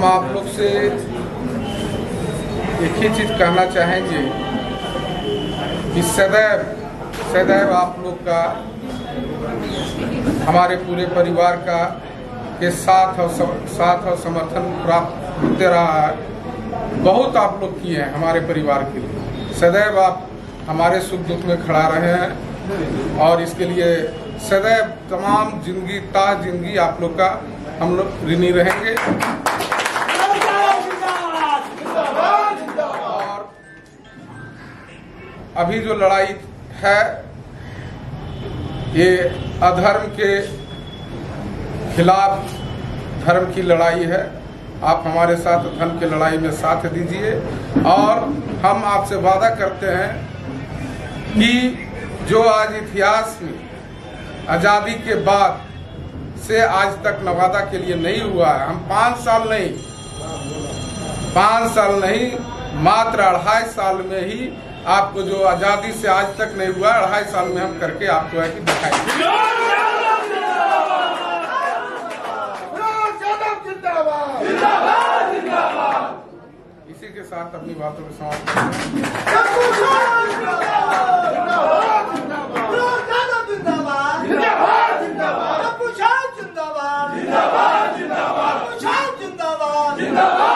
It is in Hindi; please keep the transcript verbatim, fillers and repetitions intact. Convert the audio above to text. हम आप लोग से एक ही चीज़ कहना चाहेंगे कि सदैव सदैव आप लोग का, हमारे पूरे परिवार का के साथ और साथ और समर्थन प्राप्त होते रहा है। बहुत आप लोग किए हैं हमारे परिवार के लिए, सदैव आप हमारे सुख दुख में खड़ा रहे हैं और इसके लिए सदैव तमाम जिंदगी ता जिंदगी आप लोग का हम लोग ऋणी रहेंगे। और अभी जो लड़ाई है ये अधर्म के खिलाफ धर्म की लड़ाई है। आप हमारे साथ धर्म की लड़ाई में साथ दीजिए और हम आपसे वादा करते हैं कि जो आज इतिहास में आज़ादी के बाद से आज तक नवादा के लिए नहीं हुआ है, हम पाँच साल नहीं पाँच साल नहीं मात्र अढ़ाई साल में ही आपको जो आज़ादी से आज तक नहीं हुआ, अढ़ाई साल में हम करके आपको है कि दिखाएंगे। इसी के साथ अपनी बातों को समाप्त करते हैं। जिंदाबाद जिंदाबाद जिंदाबाद जिंदाबाद जिंदाबाद जिंदाबाद।